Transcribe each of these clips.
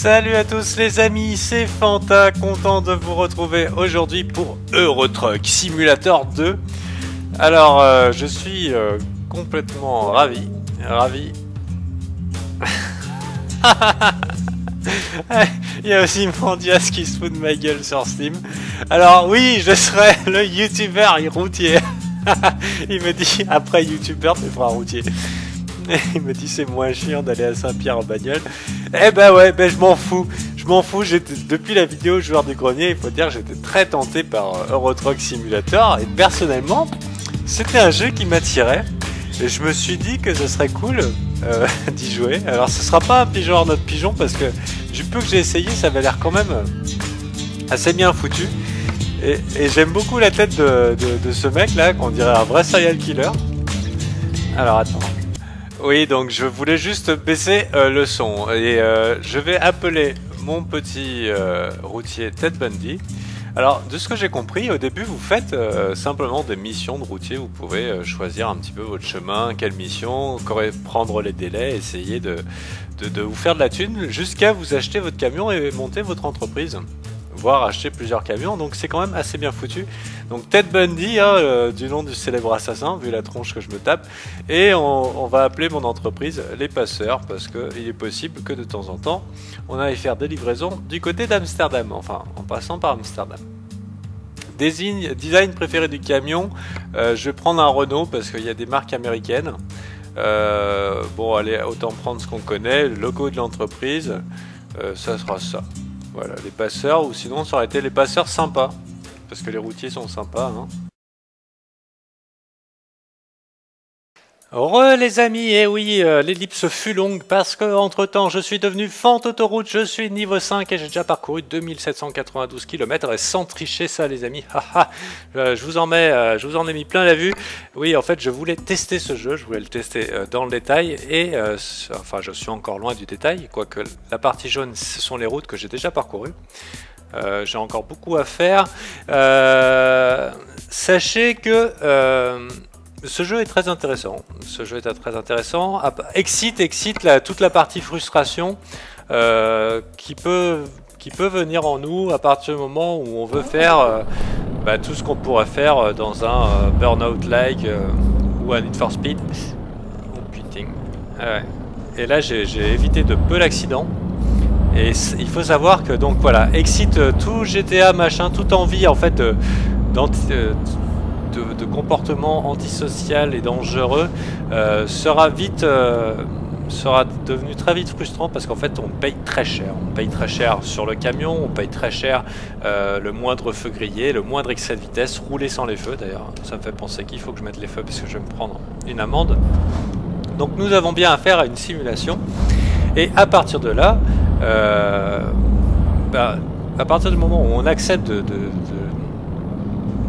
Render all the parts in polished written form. Salut à tous les amis, c'est Fanta, content de vous retrouver aujourd'hui pour Euro Truck Simulator 2. Alors, je suis complètement ravi. Il y a aussi Mandias qui se fout de ma gueule sur Steam. Alors oui, je serai le youtubeur routier. Il me dit, après youtubeur, tu feras routier. Il me dit c'est moins chiant d'aller à Saint-Pierre en bagnole. Eh ben ouais, ben je m'en fous. Depuis la vidéo Joueur du grenier, il faut dire que j'étais très tenté par Euro Truck Simulator. Et personnellement, c'était un jeu qui m'attirait. Et je me suis dit que ce serait cool d'y jouer. Alors ce sera pas un pigeon hors notre pigeon parce que du peu que j'ai essayé, ça avait l'air quand même assez bien foutu. Et j'aime beaucoup la tête de ce mec là, qu'on dirait un vrai serial killer. Alors attends. Oui, donc je voulais juste baisser le son et je vais appeler mon petit routier Ted Bundy. Alors, de ce que j'ai compris, au début, vous faites simplement des missions de routier. Vous pouvez choisir un petit peu votre chemin, quelle mission, prendre les délais, essayer de vous faire de la thune jusqu'à vous acheter votre camion et monter votre entreprise, voire acheter plusieurs camions. Donc c'est quand même assez bien foutu. Donc Ted Bundy, hein, du nom du célèbre assassin, vu la tronche que je me tape. Et on va appeler mon entreprise Les Passeurs, parce qu'il est possible que de temps en temps on aille faire des livraisons du côté d'Amsterdam, enfin en passant par Amsterdam. Design préféré du camion, je vais prendre un Renault parce qu'il y a des marques américaines. Bon allez, autant prendre ce qu'on connaît. Le logo de l'entreprise, ça sera ça. Voilà, les passeurs, ou sinon ça aurait été les passeurs sympas, parce que les routiers sont sympas, hein. Heureux les amis, et oui, l'ellipse fut longue, parce que entre temps je suis devenu Fanta autoroute, je suis niveau 5, et j'ai déjà parcouru 2792 km, et sans tricher ça les amis, je vous en ai mis plein la vue. Oui, en fait je voulais tester ce jeu, je voulais le tester dans le détail, et enfin je suis encore loin du détail, quoique la partie jaune ce sont les routes que j'ai déjà parcourues. J'ai encore beaucoup à faire. Sachez que ce jeu est très intéressant. Ce jeu est très intéressant. Excite toute la partie frustration qui peut venir en nous à partir du moment où on veut faire tout ce qu'on pourrait faire dans un Burnout-like ou un Need for Speed. Oh putain. Et là j'ai évité de peu l'accident. Et il faut savoir que donc voilà, excite tout GTA machin, toute envie en fait de comportement antisocial et dangereux sera devenu très vite frustrant, parce qu'en fait on paye très cher. On paye très cher sur le camion, on paye très cher le moindre feu grillé, le moindre excès de vitesse, rouler sans les feux. D'ailleurs ça me fait penser qu'il faut que je mette les feux parce que je vais me prendre une amende. Donc nous avons bien affaire à une simulation. Et à partir de là, à partir du moment où on accepte de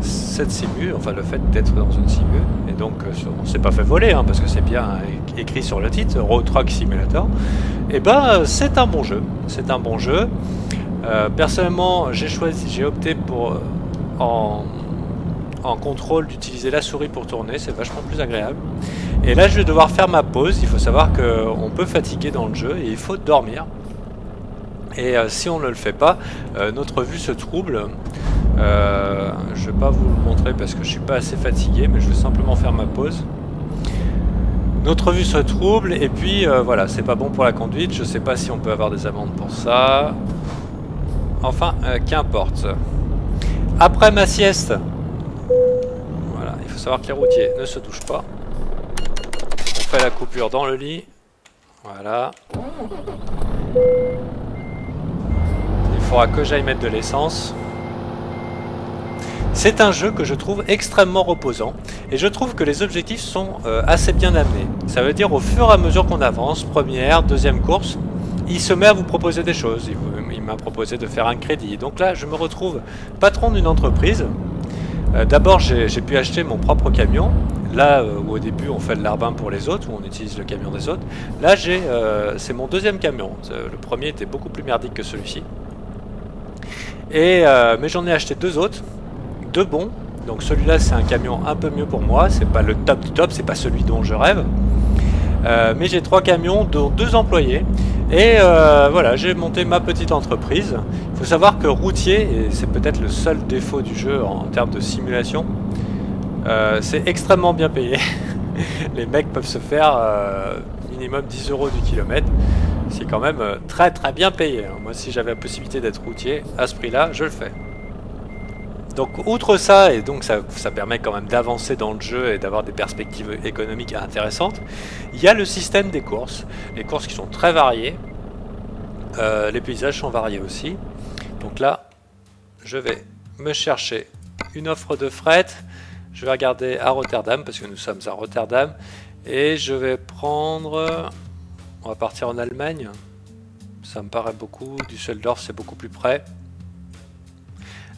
cette simu, enfin le fait d'être dans une simu, et donc on ne s'est pas fait voler, hein, parce que c'est bien écrit sur le titre, Euro Truck Simulator, et c'est un bon jeu. C'est un bon jeu. Personnellement, j'ai opté pour en contrôle d'utiliser la souris pour tourner, c'est vachement plus agréable. Et là je vais devoir faire ma pause. Il faut savoir qu'on peut fatiguer dans le jeu et il faut dormir. Et si on ne le fait pas, notre vue se trouble. Je ne vais pas vous le montrer parce que je ne suis pas assez fatigué, mais je vais simplement faire ma pause. Notre vue se trouble et puis voilà, c'est pas bon pour la conduite. Je ne sais pas si on peut avoir des amendes pour ça. Enfin, qu'importe. Après ma sieste, voilà, il faut savoir que les routiers ne se touchent pas. On fait la coupure dans le lit. Voilà. Il faudra que j'aille mettre de l'essence. C'est un jeu que je trouve extrêmement reposant et je trouve que les objectifs sont assez bien amenés. Ça veut dire au fur et à mesure qu'on avance, première, deuxième course, il se met à vous proposer des choses. Il m'a proposé de faire un crédit. Donc là, je me retrouve patron d'une entreprise. D'abord, j'ai pu acheter mon propre camion. Là où au début on fait le larbin pour les autres, où on utilise le camion des autres. Là, c'est mon deuxième camion. Le premier était beaucoup plus merdique que celui-ci. Mais j'en ai acheté deux autres, deux bons. Donc celui-là c'est un camion un peu mieux pour moi, c'est pas le top du top, c'est pas celui dont je rêve. mais j'ai 3 camions, dont 2 employés. Et voilà, j'ai monté ma petite entreprise. Il faut savoir que routier, et c'est peut-être le seul défaut du jeu en termes de simulation, c'est extrêmement bien payé. Les mecs peuvent se faire minimum 10 € du kilomètre. C'est quand même très très bien payé. Moi, si j'avais la possibilité d'être routier, à ce prix-là, je le fais. Donc outre ça, et donc ça permet quand même d'avancer dans le jeu et d'avoir des perspectives économiques intéressantes, il y a le système des courses. Les courses qui sont très variées, les paysages sont variés aussi. Donc là, je vais me chercher une offre de fret, je vais regarder à Rotterdam, parce que nous sommes à Rotterdam, et je vais prendre... On va partir en Allemagne, ça me paraît beaucoup, Düsseldorf c'est beaucoup plus près.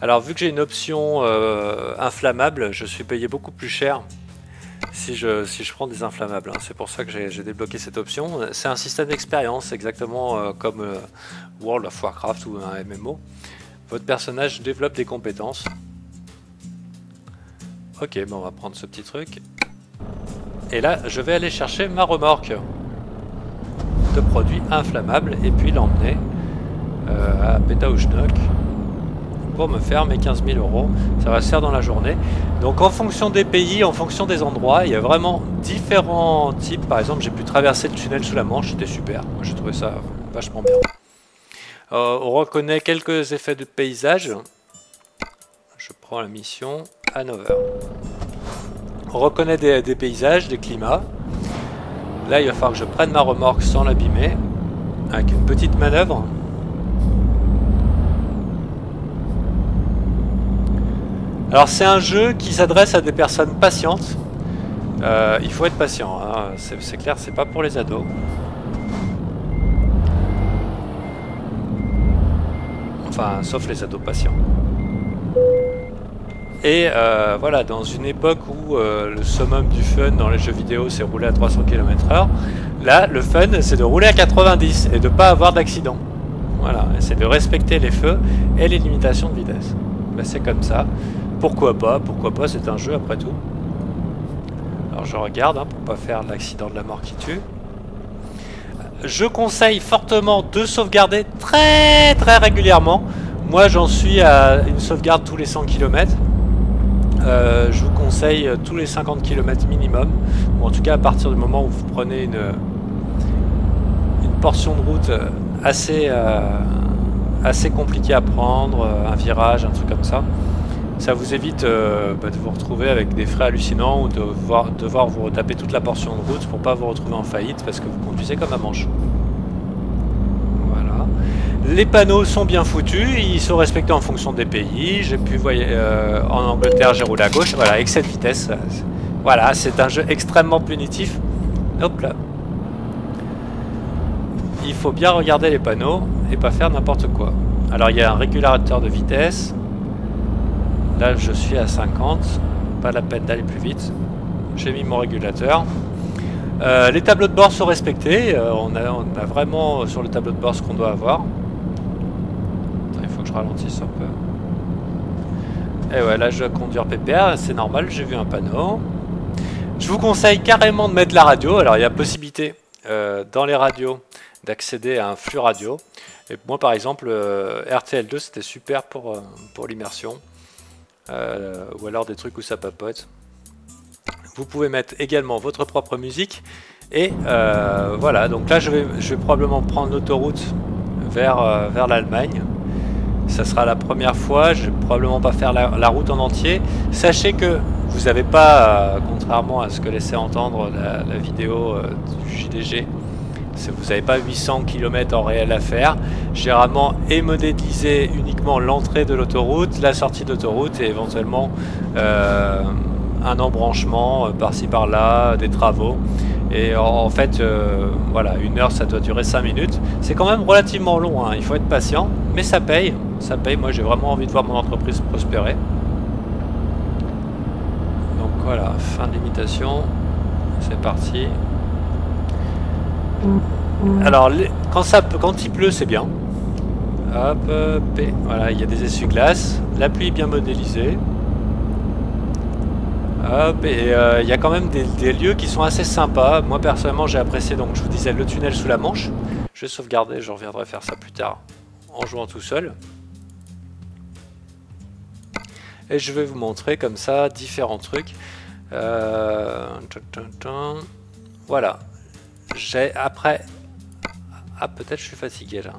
Alors vu que j'ai une option inflammable, je suis payé beaucoup plus cher si je prends des inflammables. Hein. C'est pour ça que j'ai débloqué cette option. C'est un système d'expérience, exactement comme World of Warcraft ou un MMO. Votre personnage développe des compétences. Ok, bon, on va prendre ce petit truc. Et là, je vais aller chercher ma remorque de produits inflammables et puis l'emmener à Pétaouchnok. Pour me faire mes 15 000 €, ça va se faire dans la journée. Donc en fonction des pays, en fonction des endroits, il y a vraiment différents types. Par exemple, j'ai pu traverser le tunnel sous la Manche, c'était super. Moi, j'ai trouvé ça vachement bien. On reconnaît quelques effets de paysage. Je prends la mission Hanover. On reconnaît des paysages, des climats. Là, il va falloir que je prenne ma remorque sans l'abîmer, avec une petite manœuvre. Alors c'est un jeu qui s'adresse à des personnes patientes. Il faut être patient, hein. C'est clair, c'est pas pour les ados. Enfin, sauf les ados patients. Et voilà, dans une époque où le summum du fun dans les jeux vidéo c'est rouler à 300 km/h, là le fun c'est de rouler à 90 et de pas avoir d'accident. Voilà, c'est de respecter les feux et les limitations de vitesse. Ben, c'est comme ça. Pourquoi pas, c'est un jeu après tout. Alors je regarde hein, pour pas faire l'accident de la mort qui tue. Je conseille fortement de sauvegarder très très régulièrement. Moi j'en suis à une sauvegarde tous les 100 km. Je vous conseille tous les 50 km minimum. Ou en tout cas à partir du moment où vous prenez une portion de route assez... assez compliqué à prendre, un virage, un truc comme ça. Ça vous évite de vous retrouver avec des frais hallucinants ou de devoir vous retaper toute la portion de route pour pas vous retrouver en faillite parce que vous conduisez comme un manche. Voilà. Les panneaux sont bien foutus, ils sont respectés en fonction des pays. J'ai pu voyager en Angleterre, j'ai roulé à gauche, voilà, avec cette vitesse. Voilà, c'est un jeu extrêmement punitif. Hop là. Il faut bien regarder les panneaux et pas faire n'importe quoi. Alors il y a un régulateur de vitesse. Là je suis à 50. Pas la peine d'aller plus vite. J'ai mis mon régulateur. Les tableaux de bord sont respectés. On a vraiment sur le tableau de bord ce qu'on doit avoir. Attends, il faut que je ralentisse un peu. Et ouais, là je dois conduire PPR. C'est normal, j'ai vu un panneau. Je vous conseille carrément de mettre la radio. Alors il y a possibilité dans les radios d'accéder à un flux radio. Et moi par exemple RTL2 c'était super pour l'immersion, ou alors des trucs où ça papote. Vous pouvez mettre également votre propre musique et voilà, donc là je vais probablement prendre l'autoroute vers l'Allemagne. Ça sera la première fois, je vais probablement pas faire la route en entier. Sachez que vous n'avez pas, contrairement à ce que laissait entendre la vidéo du JDG, vous n'avez pas 800 km en réel à faire. J'ai rarement modélisé uniquement l'entrée de l'autoroute, la sortie d'autoroute et éventuellement un embranchement par-ci par-là, des travaux. Et en fait, voilà, 1 heure ça doit durer 5 minutes. C'est quand même relativement long, hein. Il faut être patient, mais ça paye. Ça paye. Moi j'ai vraiment envie de voir mon entreprise prospérer. Donc voilà, fin de l'imitation. C'est parti. Alors quand il pleut c'est bien. Hop, P. Voilà, il y a des essuie-glaces. La pluie est bien modélisée. Hop, et il y a quand même des lieux qui sont assez sympas. Moi personnellement j'ai apprécié, donc je vous disais, le tunnel sous la Manche. Je vais sauvegarder, je reviendrai faire ça plus tard en jouant tout seul. Et je vais vous montrer comme ça différents trucs. Voilà. J'ai après... Ah, peut-être je suis fatigué là.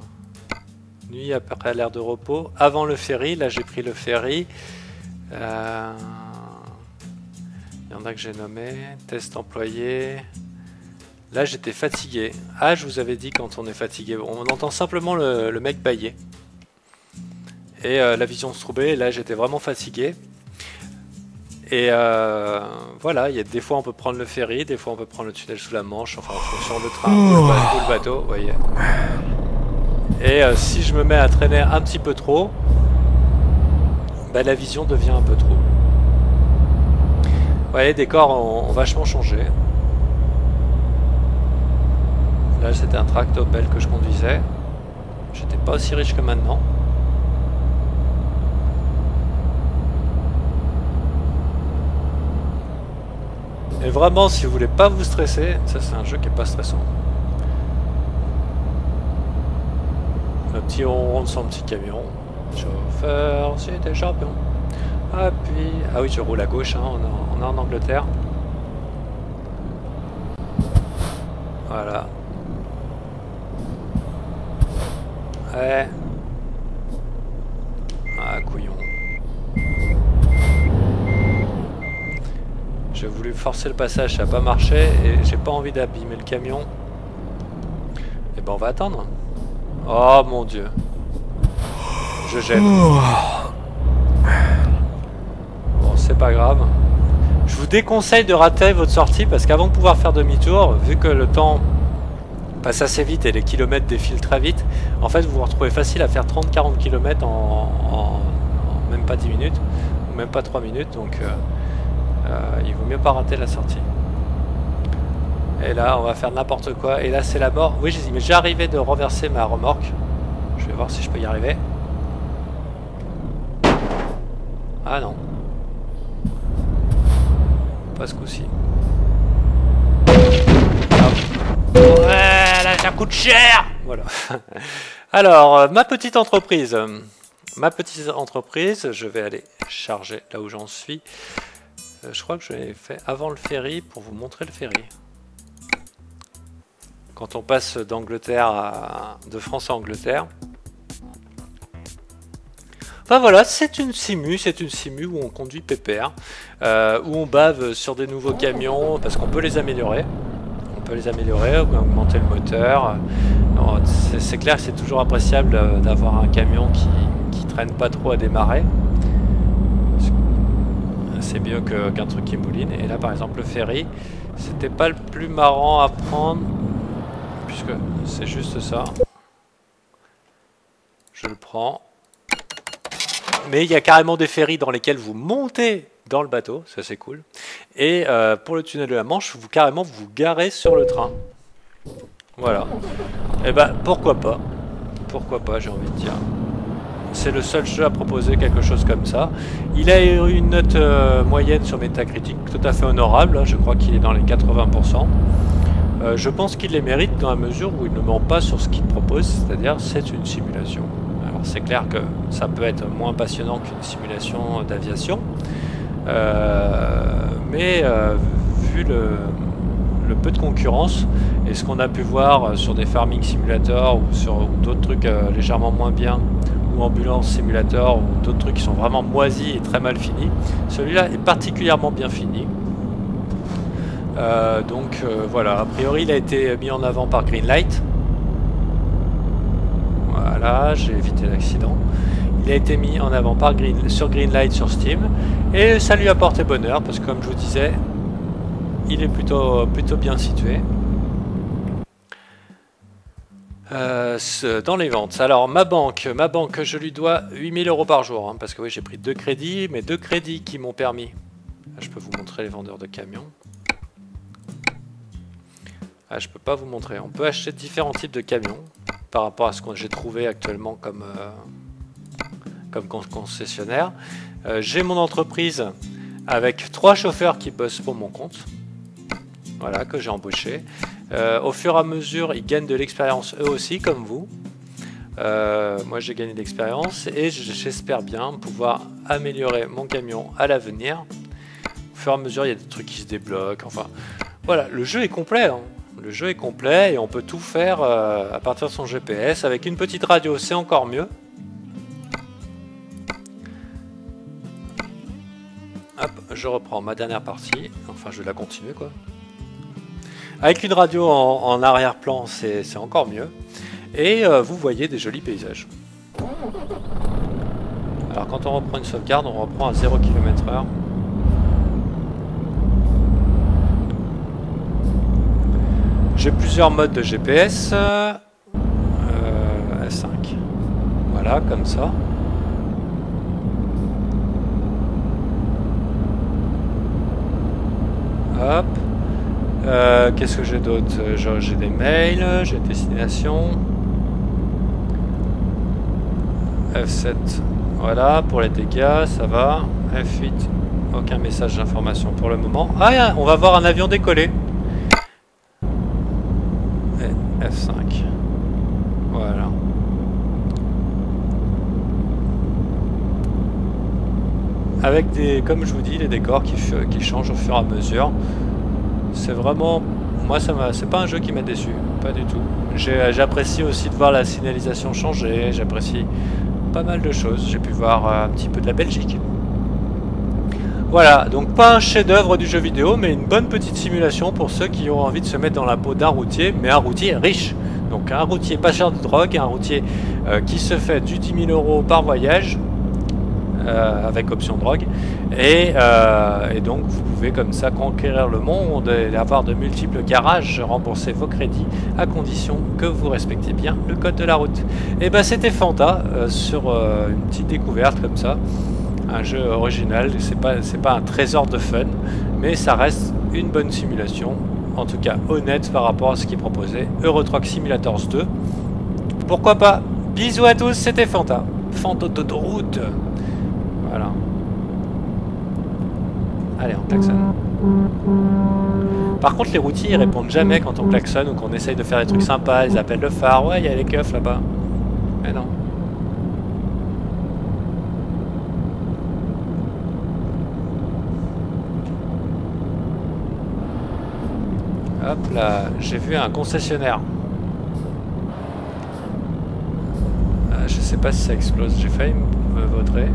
Nuit après l'air de repos. Avant le ferry, là j'ai pris le ferry. Il y en a que j'ai nommé. Test employé. Là j'étais fatigué. Ah, je vous avais dit quand on est fatigué. On entend simplement le mec bailler. Et la vision se troublait. Là j'étais vraiment fatigué. Et voilà, il y a des fois on peut prendre le ferry, des fois on peut prendre le tunnel sous la Manche, enfin en fonction le train ou le bateau, vous voyez. Et si je me mets à traîner un petit peu trop, bah, la vision devient un peu trop. Vous voyez, les décors ont vachement changé. Là c'était un tractopelle que je conduisais. J'étais pas aussi riche que maintenant. Et vraiment, si vous voulez pas vous stresser, ça c'est un jeu qui est pas stressant. Le petit rond sans petit camion. Chauffeur, c'était champion. Ah puis, ah oui, je roule à gauche, hein, on est en Angleterre. Voilà. Ouais. Ah couillon. J'ai voulu forcer le passage, ça n'a pas marché et j'ai pas envie d'abîmer le camion. Et ben on va attendre. Oh mon dieu. Je gêne. Bon, c'est pas grave. Je vous déconseille de rater votre sortie parce qu'avant de pouvoir faire demi-tour, vu que le temps passe assez vite et les kilomètres défilent très vite, en fait vous vous retrouvez facile à faire 30-40 km en même pas 10 minutes, ou même pas 3 minutes, donc... il vaut mieux pas rater la sortie. Et là on va faire n'importe quoi. Et là c'est la mort. Oui, j'ai dit, mais j'ai arrivé de renverser ma remorque. Je vais voir si je peux y arriver. Ah non, pas ce coup-ci. Ouais, là ça coûte cher. Voilà. Alors ma petite entreprise, je vais aller charger là où j'en suis. Je crois que je l'ai fait avant le ferry pour vous montrer le ferry. Quand on passe d'Angleterre de France à Angleterre. Enfin voilà, c'est une simu où on conduit pépère, où on bave sur des nouveaux camions parce qu'on peut les améliorer. On peut les améliorer, augmenter le moteur. C'est clair, c'est toujours appréciable d'avoir un camion qui traîne pas trop à démarrer. C'est mieux qu'un truc qui mouline. Et là par exemple le ferry, c'était pas le plus marrant à prendre puisque c'est juste ça. Je le prends. Mais il y a carrément des ferries dans lesquels vous montez dans le bateau, ça c'est cool. Et pour le tunnel de la Manche, vous carrément vous garez sur le train. Voilà. Et bah pourquoi pas. Pourquoi pas, j'ai envie de dire. C'est le seul jeu à proposer quelque chose comme ça. Il a eu une note moyenne sur Metacritic tout à fait honorable. Hein, je crois qu'il est dans les 80%. Je pense qu'il les mérite dans la mesure où il ne ment pas sur ce qu'il propose. C'est-à-dire c'est une simulation. Alors c'est clair que ça peut être moins passionnant qu'une simulation d'aviation. Mais vu le peu de concurrence et ce qu'on a pu voir sur des farming simulators ou sur d'autres trucs légèrement moins bien, ou ambulance simulator ou d'autres trucs qui sont vraiment moisis et très mal finis, celui-là est particulièrement bien fini. Voilà, a priori il a été mis en avant par Greenlight. Voilà, j'ai évité l'accident. Il a été mis en avant par Greenlight sur Steam et ça lui a porté bonheur parce que comme je vous disais, il est plutôt bien situé. Dans les ventes. Alors ma banque, je lui dois 8 000 € par jour, hein, parce que oui, j'ai pris 2 crédits, mais 2 crédits qui m'ont permis. Là, je peux vous montrer les vendeurs de camions. Ah, je peux pas vous montrer. On peut acheter différents types de camions par rapport à ce que j'ai trouvé actuellement comme concessionnaire. J'ai mon entreprise avec 3 chauffeurs qui bossent pour mon compte, voilà, que j'ai embauché. Au fur et à mesure, ils gagnent de l'expérience eux aussi, comme vous. Moi, j'ai gagné de l'expérience et j'espère bien pouvoir améliorer mon camion à l'avenir. Au fur et à mesure, il y a des trucs qui se débloquent. Enfin, voilà, le jeu est complet. Hein. Le jeu est complet et on peut tout faire à partir de son GPS. Avec une petite radio, c'est encore mieux. Hop, je reprends ma dernière partie. Enfin, je vais la continuer, quoi. Avec une radio en arrière-plan, c'est encore mieux. Et vous voyez des jolis paysages. Alors, quand on reprend une sauvegarde, on reprend à 0 km/h. J'ai plusieurs modes de GPS. S5. Voilà, comme ça. Hop. Qu'est-ce que j'ai d'autre? J'ai des mails, j'ai destination. F7. Voilà, pour les dégâts, ça va. F8. Aucun message d'information pour le moment. Ah, on va voir un avion décoller. F5. Voilà. Avec des, comme je vous dis, les décors qui changent au fur et à mesure. C'est vraiment... Moi, c'est pas un jeu qui m'a déçu. Pas du tout. J'apprécie aussi de voir la signalisation changer. J'apprécie pas mal de choses. J'ai pu voir un petit peu de la Belgique. Voilà, donc pas un chef-d'œuvre du jeu vidéo, mais une bonne petite simulation pour ceux qui ont envie de se mettre dans la peau d'un routier, mais un routier riche. Donc un routier pas cher de drogue, un routier qui se fait du 10 000 € par voyage, avec option drogue, et donc vous pouvez comme ça conquérir le monde et avoir de multiples garages, rembourser vos crédits, à condition que vous respectez bien le code de la route. Et ben c'était Fanta, sur une petite découverte comme ça. Un jeu original, c'est pas un trésor de fun, mais ça reste une bonne simulation, en tout cas honnête par rapport à ce qui est proposé. Euro Truck Simulator 2, pourquoi pas. Bisous à tous, c'était Fanta, Fanta d'autoroute. Voilà. Allez, on klaxonne. Par contre, les routiers, ils répondent jamais quand on klaxonne ou qu'on essaye de faire des trucs sympas. Ils appellent le phare, ouais, il y a les keufs là-bas. Mais non. Hop là, j'ai vu un concessionnaire. Je sais pas si ça explose, j'ai failli me vautrer.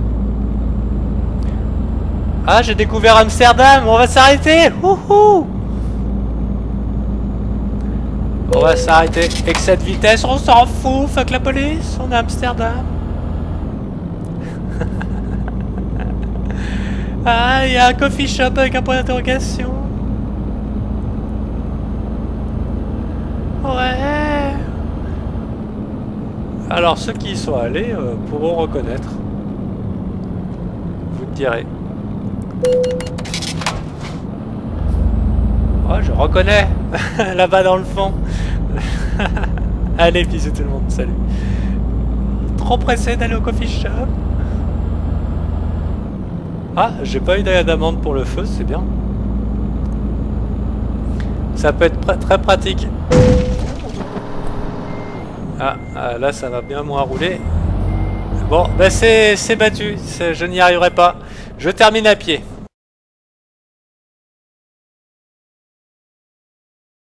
Ah, j'ai découvert Amsterdam, on va s'arrêter. On va s'arrêter. Excès de vitesse, on s'en fout, fuck la police, on est à Amsterdam. Ah, il y a un coffee shop avec un point d'interrogation. Ouais. Alors ceux qui y sont allés pourront reconnaître. Vous le direz. Oh, je reconnais. Là-bas dans le fond. Allez, bisous tout le monde, salut. Trop pressé d'aller au coffee shop. Ah, j'ai pas eu d'amende pour le feu, c'est bien. Ça peut être très pratique. Ah, là ça va bien moins rouler. Bon, ben c'est battu, je n'y arriverai pas. Je termine à pied.